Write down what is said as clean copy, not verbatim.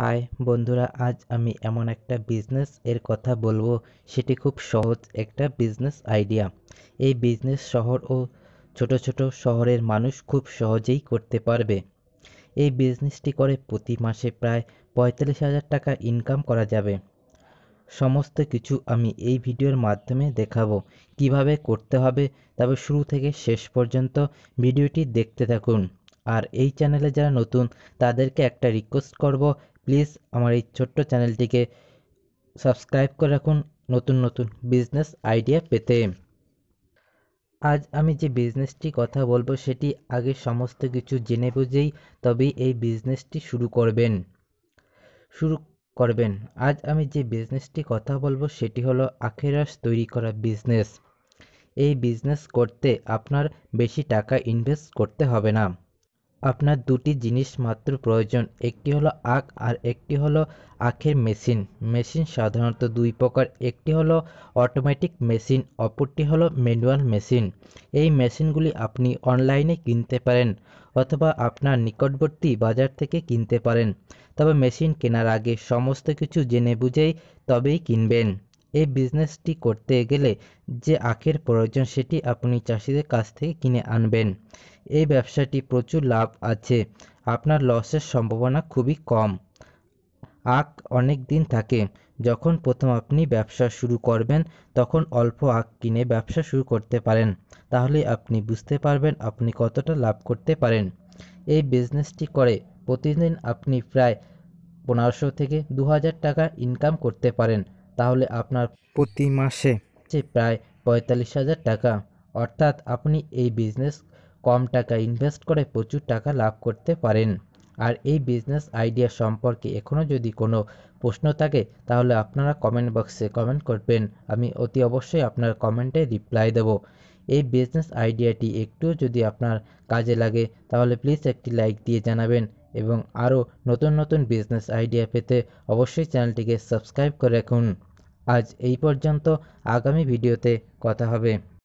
High বন্ধুরা, আজ আমি এমন একটা বিজনেস এর কথা বলবো, সেটি খুব সহজ একটা বিজনেস আইডিয়া। এই বিজনেস শহর ও ছোট ছোট শহরের মানুষ খুব সহজেই করতে পারবে। এই বিজনেসটি করে প্রতি মাসে প্রায় 45,000 টাকা ইনকাম করা যাবে। সমস্ত কিছু আমি এই ভিডিওর মাধ্যমে দেখাবো, কিভাবে করতে হবে। তবে শুরু থেকে শেষ পর্যন্ত ভিডিওটি দেখতে থাকুন। আর এই চ্যানেলে যারা নতুন তাদেরকে একটা রিকোয়েস্ট করব, প্লিজ আমার এই ছোট্ট চ্যানেলটিকে সাবস্ক্রাইব করে রাখুন নতুন নতুন বিজনেস আইডিয়া পেতে। আজ আমি যে বিজনেসটি কথা বলবো সেটি আগে সমস্ত কিছু জেনে বুঝেই তবেই এই বিজনেসটি শুরু করবেন। আজ আমি যে বিজনেসটি কথা বলবো সেটি হলো আখের রস তৈরি করা বিজনেস। এই বিজনেস করতে আপনার বেশি টাকা ইনভেস্ট করতে হবে না। আপনার দুটি জিনিস মাত্র প্রয়োজন, একটি হলো আখ আর একটি হলো আখের মেশিন। মেশিন সাধারণত দুই প্রকার, একটি হলো অটোমেটিক মেশিন, অপরটি হলো ম্যানুয়াল মেশিন। এই মেশিনগুলি আপনি অনলাইনে কিনতে পারেন অথবা আপনার নিকটবর্তী বাজার থেকে কিনতে পারেন। তবে মেশিন কেনার আগে সমস্ত কিছু জেনে বুঝেই তবেই কিনবেন। এই বিজনেসটি করতে গেলে যে আখের প্রয়োজন সেটি আপনি চাষিদের কাছ থেকে কিনে আনবেন। এই ব্যবসাটি প্রচুর লাভ আছে, আপনার লসের সম্ভাবনা খুবই কম। আখ অনেক দিন থাকে। যখন প্রথম আপনি ব্যবসা শুরু করবেন তখন অল্প আখ কিনে ব্যবসা শুরু করতে পারেন, তাহলে আপনি বুঝতে পারবেন আপনি কতটা লাভ করতে পারেন। এই বিজনেসটি করে প্রতিদিন আপনি প্রায় 1500 থেকে 2000 টাকা ইনকাম করতে পারেন, তাহলে আপনার প্রতি মাসে প্রায় 45,000 টাকা। অর্থাৎ আপনি এই বিজনেস কম টাকা ইনভেস্ট করে প্রচুর টাকা লাভ করতে পারেন। আর এই বিজনেস আইডিয়া সম্পর্কে এখনও যদি কোনো প্রশ্ন থাকে তাহলে আপনারা কমেন্ট বক্সে কমেন্ট করবেন, আমি অতি অবশ্যই আপনার কমেন্টে রিপ্লাই দেব। এই বিজনেস আইডিয়াটি একটু যদি আপনার কাজে লাগে তাহলে প্লিজ একটি লাইক দিয়ে জানাবেন, এবং আরও নতুন নতুন বিজনেস আইডিয়া পেতে অবশ্যই চ্যানেলটিকে সাবস্ক্রাইব করে রাখুন। আজ এই পর্যন্ত, আগামী ভিডিওতে কথা হবে।